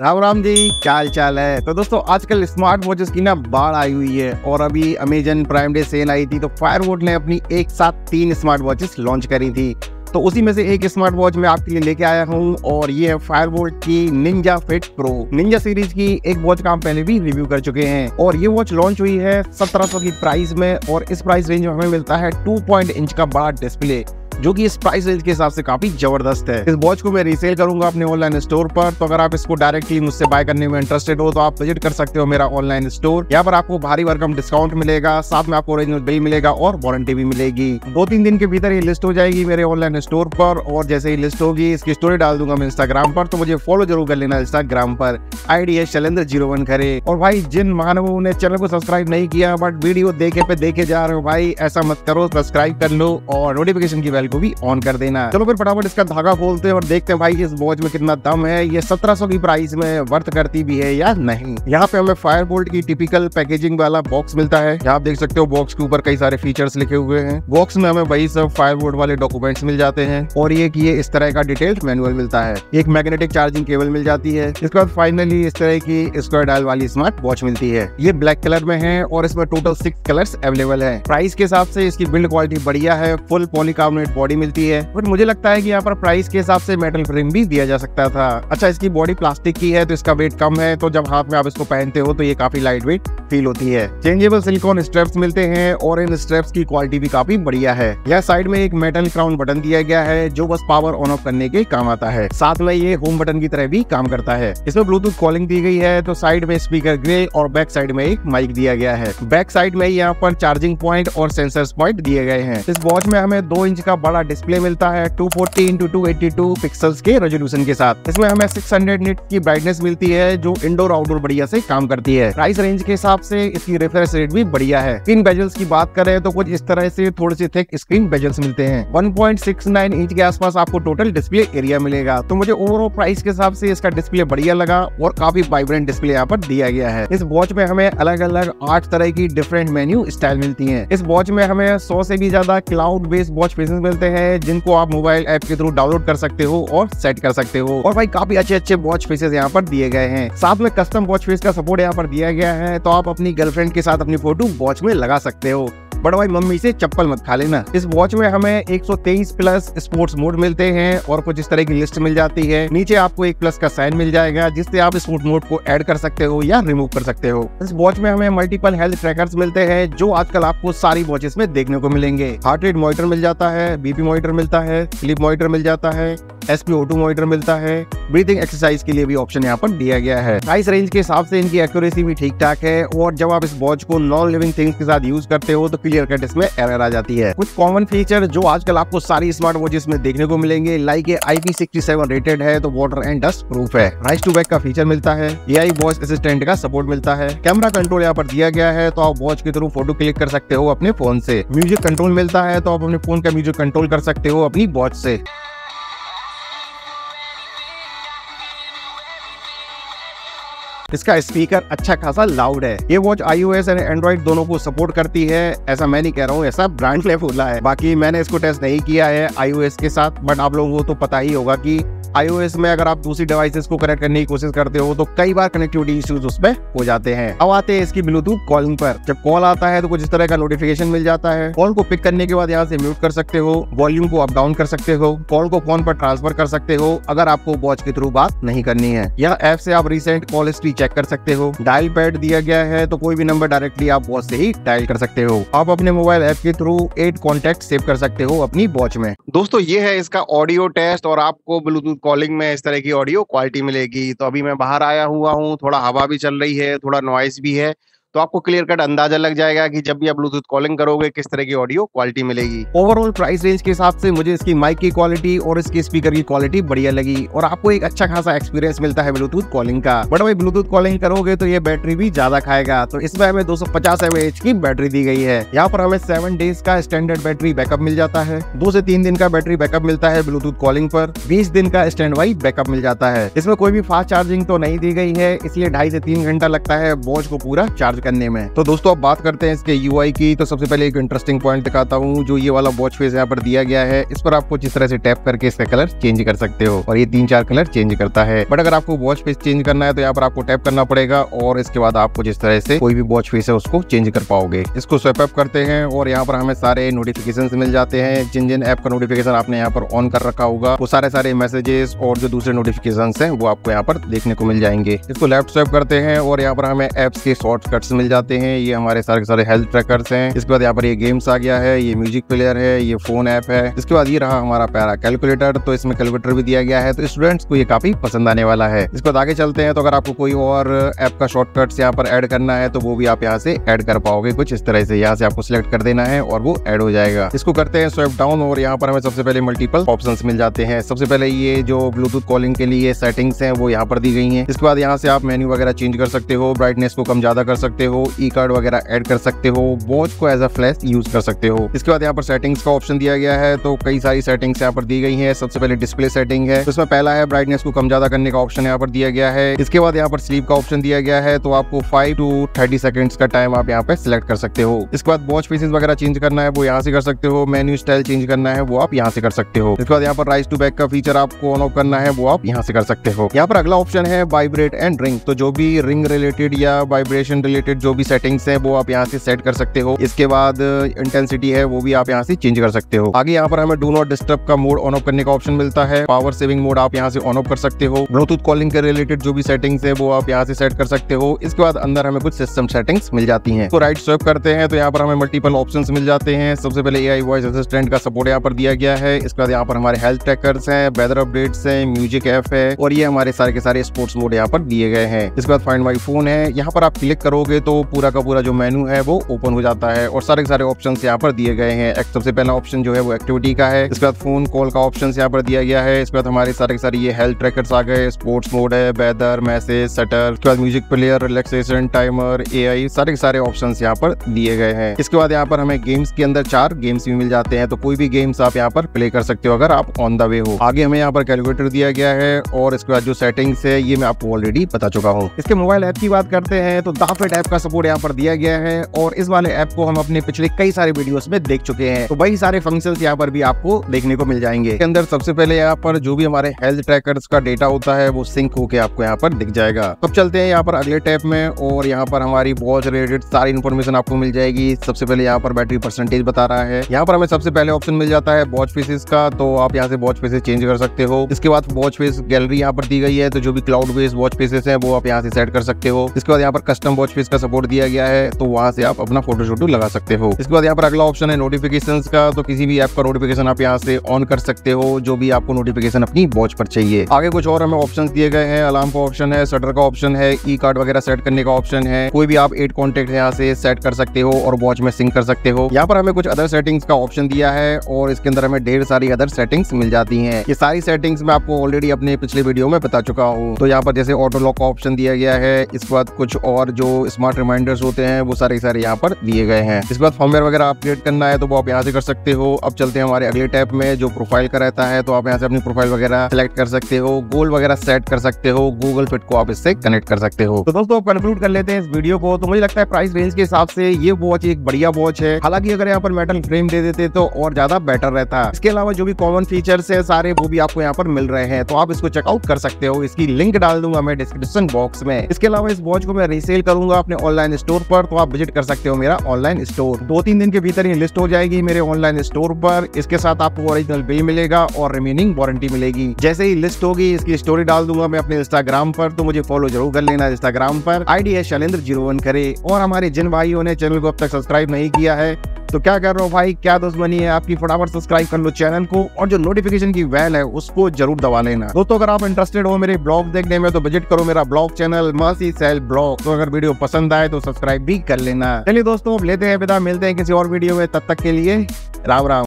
राम राम जी, क्या हाल चाल है। तो दोस्तों आजकल स्मार्ट वॉचेस की ना बाढ़ आई हुई है और अभी अमेजन प्राइम डे सेल आई थी तो फायरबोल्ट ने अपनी एक साथ 3 स्मार्ट वॉचेस लॉन्च करी थी। तो उसी में से एक स्मार्ट वॉच मैं आपके लिए लेके आया हूँ और ये है फायरबोल्ट की Ninja fit pro. Ninja series की एक वॉच का हम पहले भी रिव्यू कर चुके हैं और ये वॉच लॉन्च हुई है 1700 की प्राइस में और इस प्राइस रेंज में हमें मिलता है 2.5 इंच का बड़ा डिस्प्ले जो कि इस प्राइस रेंज के हिसाब से काफी जबरदस्त है। इस वॉच को मैं रीसेल करूंगा अपने ऑनलाइन स्टोर पर, तो अगर आप इसको डायरेक्टली मुझसे बाय करने में इंटरेस्टेड हो तो आप विजिट कर सकते हो मेरा ऑनलाइन स्टोर। यहाँ पर आपको भारी भरकम डिस्काउंट मिलेगा, साथ में आपको ओरिजिनल बिल मिलेगा और वारंटी भी मिलेगी। 2-3 दिन के भीतर ये लिस्ट हो जाएगी मेरे ऑनलाइन स्टोर पर और जैसे ही लिस्ट होगी इसकी स्टोरी डाल दूंगा मैं इंस्टाग्राम पर, तो मुझे फॉलो जरूर कर लेना। इंस्टाग्राम पर आईडी है शैलेंद्र खरे। और भाई जिन महानुभावों ने चैनल को सब्सक्राइब नहीं किया बट वीडियो देखे पे देखे जा रहे हो, भाई ऐसा मत करो, सब्सक्राइब कर लो और नोटिफिकेशन की बेल को भी ऑन कर देना। चलो फिर फटाफट इसका धागा खोलते हैं और देखते हैं भाई इस वॉच में कितना दम है, ये 1700 की प्राइस में वर्थ करती भी है या नहीं। यहाँ पे हमें फायरबोल्ट की टिपिकल पैकेजिंग वाला बॉक्स मिलता है। आप देख सकते हो बॉक्स के ऊपर कई सारे फीचर्स लिखे हुए हैं। बॉक्स में हमें वही सब फायरबोल्ट वाले डॉक्यूमेंट्स मिल जाते हैं और ये इस तरह का डिटेल्ड मैनुअल मिलता है। एक मैग्नेटिक चार्जिंग केबल मिल जाती है। इसके बाद फाइनली इस तरह की स्क्वायर डायल वाली स्मार्ट वॉच मिलती है। ये ब्लैक कलर में है और इसमें टोटल 6 कलर्स अवेलेबल है। प्राइस के हिसाब से इसकी बिल्ड क्वालिटी बढ़िया है, फुल पॉलीकार्बोनेट बॉडी मिलती है। बट मुझे लगता है कि यहाँ पर प्राइस के हिसाब से मेटल फ्रेम भी दिया जा सकता था। अच्छा, इसकी बॉडी प्लास्टिक की है तो इसका वेट कम है, तो जब हाथ में आप इसको पहनते हो तो ये काफी लाइट वेट फील होती है। चेंजेबल सिलिकॉन स्ट्रैप्स मिलते हैं और इन स्ट्रैप्स की क्वालिटी भी काफी बढ़िया है। यहाँ साइड में एक मेटल क्राउन बटन दिया गया है जो बस पावर ऑन ऑफ करने के काम आता है, साथ में ये होम बटन की तरह भी काम करता है। इसमें ब्लूटूथ कॉलिंग दी गई है। तो साइड में स्पीकर ग्रिल और बैक साइड में एक माइक दिया गया है। बैक साइड में यहाँ पर चार्जिंग पॉइंट और सेंसर्स पॉइंट दिए गए हैं। इस वॉच में हमें 2 इंच का बड़ा डिस्प्ले मिलता है 240x282 पिक्सल्स के रेजोल्यूशन के साथ। इसमें हमें 600 निट्स की ब्राइटनेस मिलती है जो इंडोर आउटडोर बढ़िया से काम करती है। प्राइस रेंज के हिसाब से इसकी रिफ्रेश रेट भी बढ़िया है। स्क्रीन बेजल्स की बात करें तो कुछ इस तरह से थोड़े से थिक स्क्रीन बेजल्स मिलते हैं। 1.69 इंच के आसपास आपको टोटल डिस्प्ले एरिया मिलेगा। तो मुझे ओवरऑल प्राइस के हिसाब से इसका डिस्प्ले बढ़िया लगा और काफी वाइब्रेंट डिस्प्ले यहाँ पर दिया गया है। इस वॉच में हमें अलग अलग 8 तरह की डिफरेंट मेन्यू स्टाइल मिलती है। इस वॉच में हमें 100 से भी ज्यादा क्लाउड बेस्ड वॉच फेसेस मिलते हैं जिनको आप मोबाइल ऐप के थ्रू डाउनलोड कर सकते हो और सेट कर सकते हो। और भाई काफी अच्छे अच्छे वॉच फेसेस यहाँ पर दिए गए हैं। साथ में कस्टम वॉच फेस का सपोर्ट यहाँ पर दिया गया है, तो आप अपनी गर्लफ्रेंड के साथ अपनी फोटो वॉच में लगा सकते हो। बट भाई मम्मी से चप्पल मत खा लेना। इस वॉच में हमें 123 प्लस स्पोर्ट्स मोड मिलते हैं और कुछ इस तरह की लिस्ट मिल जाती है। नीचे आपको एक प्लस का साइन मिल जाएगा जिससे आप स्पोर्ट मोड को ऐड कर सकते हो या रिमूव कर सकते हो। इस वॉच में हमें मल्टीपल हेल्थ ट्रैकर्स मिलते हैं जो आजकल आपको सारी वॉचेस में देखने को मिलेंगे। हार्ट रेट मॉनिटर मिल जाता है, बीपी मॉनिटर मिलता है, स्लीप मॉनिटर मिल जाता है, SPO2 मॉनिटर मिलता है। ब्रीथिंग एक्सरसाइज के लिए भी ऑप्शन यहाँ पर दिया गया है। प्राइस रेंज के हिसाब से इनकी एक्यूरेसी भी ठीक ठाक है और जब आप इस वॉच को नॉन लिविंग थिंग्स के साथ यूज करते हो तो क्लियर कट इसमें एरर आ जाती है। कुछ कॉमन फीचर जो आजकल आपको सारी स्मार्ट वॉचेस में देखने को मिलेंगे, लाइक ये IP67 रेटेड है तो वाटर एंड डस्ट प्रूफ है। राइज टू बैक का फीचर मिलता है। AI वॉइस असिस्टेंट का सपोर्ट मिलता है। कैमरा कंट्रोल यहाँ पर दिया गया है तो आप वॉच के थ्रू फोटो क्लिक कर सकते हो अपने फोन से। म्यूजिक कंट्रोल मिलता है तो आप अपने फोन का म्यूजिक कंट्रोल कर सकते हो अपनी वॉच से। इसका स्पीकर अच्छा खासा लाउड है। ये वॉच iOS और Android दोनों को सपोर्ट करती है, ऐसा मैं नहीं कह रहा हूँ, ऐसा ब्रांड ने बोला है। बाकी मैंने इसको टेस्ट नहीं किया है iOS के साथ, बट आप लोगों को तो पता ही होगा कि iOS में अगर आप दूसरी डिवाइसेस को कनेक्ट करने की कोशिश करते हो तो कई बार कनेक्टिविटी इश्यूज उसमें हो जाते हैं। अब आते हैं इसकी ब्लूटूथ कॉलिंग पर। जब कॉल आता है तो कुछ इस तरह का नोटिफिकेशन मिल जाता है। कॉल को पिक करने के बाद यहाँ से म्यूट कर सकते हो, वॉल्यूम को अप डाउन कर सकते हो, कॉल को फोन पर ट्रांसफर कर सकते हो अगर आपको वॉच के थ्रू बात नहीं करनी है। यह ऐप से आप रिसेंट कॉल हिस्ट्री चेक कर सकते हो। डायल पैड दिया गया है तो कोई भी नंबर डायरेक्टली आप वॉच से ही डायल कर सकते हो। आप अपने मोबाइल ऐप के थ्रू 8 कॉन्टेक्ट सेव कर सकते हो अपनी वॉच में। दोस्तों ये है इसका ऑडियो टेस्ट और आपको ब्लूटूथ कॉलिंग में इस तरह की ऑडियो क्वालिटी मिलेगी। तो अभी मैं बाहर आया हुआ हूँ, थोड़ा हवा भी चल रही है, थोड़ा नॉइस भी है, तो आपको क्लियर कट अंदाजा लग जाएगा कि जब भी आप ब्लूटूथ कॉलिंग करोगे किस तरह की ऑडियो क्वालिटी मिलेगी। ओवरऑल प्राइस रेंज के हिसाब से मुझे इसकी माइक की क्वालिटी और इसके स्पीकर की क्वालिटी बढ़िया लगी और आपको एक अच्छा खासा एक्सपीरियंस मिलता है ब्लूटूथ कॉलिंग का। बट भाई ब्लूटूथ कॉलिंग करोगे तो ये बैटरी भी ज्यादा खाएगा, तो इसमें हमें 250 mAh की बैटरी दी गई है। यहाँ पर हमें 7 डेज का स्टैंडर्ड बैटरी बैकअप मिल जाता है। 2 से 3 दिन का बैटरी बैकअप मिलता है ब्लूटूथ कॉलिंग पर। 20 दिन का स्टैंड बाई बैकअप मिल जाता है। इसमें कोई भी फास्ट चार्जिंग तो नहीं दी गई है, इसलिए 2.5 से 3 घंटा लगता है वॉच को पूरा चार्ज चार्ज करने में। तो दोस्तों अब बात करते हैं इसके यूआई की। तो सबसे पहले एक इंटरेस्टिंग पॉइंट दिखाता हूँ, जो ये वाला वॉच फेस यहाँ पर दिया गया है, इस पर आप कुछ इस तरह से टैप करके इसका कलर चेंज कर सकते हो और ये 3-4 कलर चेंज करता है। बट अगर आपको वॉच फेस चेंज करना है तो यहाँ पर आपको टैप करना पड़ेगा और इसके बाद आप कुछ इस तरह से कोई भी वॉच फेस है उसको चेंज कर पाओगे। इसको स्वैप अप करते हैं और यहाँ पर हमें सारे नोटिफिकेशन मिल जाते हैं। जिन जिन ऐप का नोटिफिकेशन आपने यहाँ पर ऑन कर रखा होगा वो सारे मैसेजेस और जो दूसरे नोटिफिकेशन है वो आपको यहाँ पर देखने को मिल जाएंगे। इसको लेफ्ट स्वैप करते हैं और यहाँ पर हमें एप्स के शॉर्टकट्स मिल जाते हैं। ये हमारे सारे सारे हेल्थ ट्रैकर्स हैं। इसके बाद यहाँ पर ये गेम्स आ गया है, ये म्यूजिक प्लेयर है, ये फोन ऐप है। इसके बाद ये रहा हमारा प्यारा कैलकुलेटर, तो इसमें कैलकुलेटर भी दिया गया है, तो स्टूडेंट्स को ये काफी पसंद आने वाला है। इसके बाद आगे चलते हैं। तो अगर आपको कोई और ऐप का शॉर्टकट्स यहाँ पर ऐड करना है तो वो भी आप यहाँ से ऐड कर पाओगे। कुछ इस तरह से यहाँ से आपको सिलेक्ट कर देना है और वो ऐड हो जाएगा। इसको करते हैं स्वैप डाउन और यहाँ पर हमें सबसे पहले मल्टीपल ऑप्शन मिल जाते हैं। सबसे पहले ये जो ब्लूटूथ कॉलिंग के लिए सेटिंग्स हैं वो यहाँ पर दी गई हैं। इसके बाद यहाँ से आप मेन्यू वगैरह चेंज कर सकते हो, ब्राइटनेस को कम ज्यादा कर सकते हो, ई कार्ड वगैरह ऐड कर सकते हो, वॉच को एज अ फ्लैश यूज कर सकते हो। इसके बाद यहाँ पर सेटिंग्स का ऑप्शन दिया गया है, तो कई सारी सेटिंग्स यहाँ पर दी गई हैं। सबसे पहले डिस्प्ले सेटिंग है, तो इसमें पहला है ब्राइटनेस को कम ज्यादा करने का ऑप्शन यहाँ पर दिया गया है। इसके बाद यहाँ पर स्लीप का ऑप्शन दिया गया है, तो आपको 5 to 30 सेकंड का टाइम आप यहाँ पे सिलेक्ट कर सकते हो। इसके बाद वॉच फेसेस वगैरह चेंज करना है वो यहाँ से कर सकते हो, मेन्यू स्टाइल चेंज करना है वो आप यहाँ से कर सकते हो। इसके बाद यहाँ पर राइज टू बैक का फीचर आपको ऑन ऑफ करना है वो आप यहाँ से कर सकते हो। यहाँ पर अगला ऑप्शन है वाइब्रेट एंड रिंग, तो जो भी रिंग रिलेटेड या वाइब्रेशन रिलेटेड जो भी सेटिंग्स है वो आप यहाँ से सेट कर सकते हो। इसके बाद इंटेंसिटी है वो भी आप यहाँ से चेंज कर सकते हो। आगे यहाँ पर हमें डू नॉट डिस्टर्ब का मोड ऑन ऑफ करने का ऑप्शन मिलता है, पावर सेविंग मोड आप यहाँ से ऑन ऑफ कर सकते हो, ब्लूटूथ कॉलिंग के रिलेटेड जो भी सेटिंग्स है वो आप यहाँ से सेट कर सकते हो। इसके बाद अंदर हमें कुछ सिस्टम सेटिंग्स मिल जाती है। तो राइट स्वैप करते हैं तो यहाँ पर हमें मल्टीपल ऑप्शन मिल जाते हैं। सबसे पहले एआई वॉइस असिस्टेंट का सपोर्ट यहाँ पर दिया गया है। इसके बाद यहाँ पर हमारे हेल्थ ट्रैकर्स हैं, वेदर अपडेट्स हैं, म्यूजिक ऐप है और ये हमारे सारे के सारे स्पोर्ट्स मोड यहाँ पर दिए गए हैं। इसके बाद फाइंड माय फोन है, यहाँ पर आप क्लिक करोगे तो पूरा का पूरा जो मेनू है वो ओपन हो जाता है और सारे के सारे ऑप्शंस यहाँ पर दिए गए हैं। सबसे पहला ऑप्शन जो है वो एक्टिविटी का है। इसके बाद फोन कॉल का ऑप्शन यहाँ पर दिया गया है। इसके बाद हमारे सारे के सारे ये हेल्थ ट्रैकर्स आ गए, स्पोर्ट्स मोड है, वेदर, मैसेज, शटर, उसके बाद music player, relaxation, timer, AI, सारे के सारे ऑप्शन यहाँ पर दिए गए हैं। इसके बाद यहाँ पर हमें गेम्स के अंदर 4 गेम्स भी मिल जाते हैं, तो कोई भी गेम्स आप यहाँ पर प्ले कर सकते हो अगर आप ऑन द वे हो। आगे हमें यहाँ पर कैलकुलेटर दिया गया है और इसके बाद जो सेटिंग्स है ये मैं आपको ऑलरेडी बता चुका हूँ। इसके मोबाइल ऐप की बात करते हैं तो Ninja Fate ऐप का सपोर्ट यहाँ पर दिया गया है और इस वाले ऐप को हम अपने पिछले कई सारे वीडियोस में देख चुके हैं, तो वही सारे फंक्शंस यहाँ पर भी आपको देखने को मिल जाएंगे। इसके अंदर सबसे पहले यहाँ पर जो भी हमारे हेल्थ ट्रैकर्स का डेटा होता है वो सिंक होके आपको यहाँ पर दिख जाएगा। अब चलते हैं यहाँ पर अगले टैब में और यहाँ पर हमारी वॉच रिलेटेड सारी इन्फॉर्मेशन आपको मिल जाएगी। सबसे पहले यहाँ पर बैटरी परसेंटेज बता रहा है, यहाँ पर हमें सबसे पहले ऑप्शन मिल जाता है वॉच फेसेस का, तो आप यहाँ से वॉच फेसेस चेंज कर सकते हो। इसके बाद वॉच फेस गैलरी यहाँ पर दी गई है, तो जो भी क्लाउड बेस्ड वॉच फेसेस हैं वो आप यहाँ से सेट कर सकते हो। इसके बाद यहाँ पर कस्टम वॉच फेस का सपोर्ट दिया गया है, तो वहाँ से आप अपना फोटो लगा सकते हो। इसके बाद यहाँ पर अगला ऑप्शन है नोटिफिकेशंस का, तो किसी भी ऐप का नोटिफिकेशन आप यहाँ से ऑन कर सकते हो, जो भी आपको नोटिफिकेशन अपनी वॉच पर चाहिए। आगे कुछ और हमें ऑप्शन दिए गए हैं, अलार्म का ऑप्शन है, शटर का ऑप्शन है, ई कार्ड वगैरह सेट करने का ऑप्शन है, कोई भी आप 8 कॉन्टेक्ट यहाँ से सेट कर सकते हो और वॉच में सिंक कर सकते हो। यहाँ पर हमें कुछ अदर सेटिंग्स का ऑप्शन दिया है और इसके अंदर हमें ढेर सारी अदर सेटिंग्स मिल जाती हैं। ये सारी सेटिंग्स मैं आपको ऑलरेडी अपने पिछले वीडियो में बता चुका हूँ। तो यहाँ पर जैसे ऑटो लॉक का ऑप्शन दिया गया है, इसके बाद कुछ और जो स्मार्ट रिमाइंडर्स होते हैं वो सारे सारे यहाँ पर दिए गए हैं। इसके बाद फर्मवेयर वगैरह अपडेट करना है तो वो आप यहाँ से कर सकते हो। अब चलते हैं हमारे अगले टैब में जो प्रोफाइल का रहता है, तो आप यहाँ से अपनी प्रोफाइल वगैरह सेलेक्ट कर सकते हो, गोल वगैरह सेट कर सकते हो, गूगल फिट को आप इससे कनेक्ट कर सकते हो। तो दोस्तों कंक्लूड कर लेते हैं इस वीडियो को। तो मुझे लगता है प्राइस रेंज के हिसाब से ये वॉच एक बढ़िया वॉच है, हालांकि अगर यहाँ पर मेटल फ्रेम दे देते तो और ज्यादा बेटर रहता। इसके अलावा जो भी कॉमन फीचर्स है सारे वो भी आपको यहाँ पर मिल रहे हैं, तो आप इसको चेकआउट कर सकते हो। इसकी लिंक डाल दूंगा मैं डिस्क्रिप्शन बॉक्स में। इसके अलावा इस वॉच को मैं रीसेल करूंगा अपने ऑनलाइन स्टोर पर, तो आप विजिट कर सकते हो मेरा ऑनलाइन स्टोर। 2-3 दिन के भीतर ये लिस्ट हो जाएगी मेरे ऑनलाइन स्टोर पर। इसके साथ आपको ओरिजिनल बिल मिलेगा और रिमेनिंग वारंटी मिलेगी। जैसे ही लिस्ट होगी इसकी स्टोरी डाल दूंगा मैं अपने इंस्टाग्राम पर, तो मुझे फॉलो जरूर कर लेना। इंस्टाग्राम पर आईडी है शैलेंद्र खरे। और हमारे जिन भाइयों ने चैनल को अब तक सब्सक्राइब नहीं किया है तो क्या कर रहे हो भाई, क्या दुश्मनी है आपकी, फटाफट सब्सक्राइब कर लो चैनल को और जो नोटिफिकेशन की बेल है उसको जरूर दबा लेना। दोस्तों अगर आप इंटरेस्टेड हो मेरे ब्लॉग देखने में तो विजिट करो मेरा ब्लॉग चैनल मसी सेल ब्लॉग। तो अगर वीडियो पसंद आए तो सब्सक्राइब भी कर लेना। चलिए दोस्तों अब लेते हैं विदा, मिलते हैं किसी और वीडियो में, तब तक के लिए राम राम।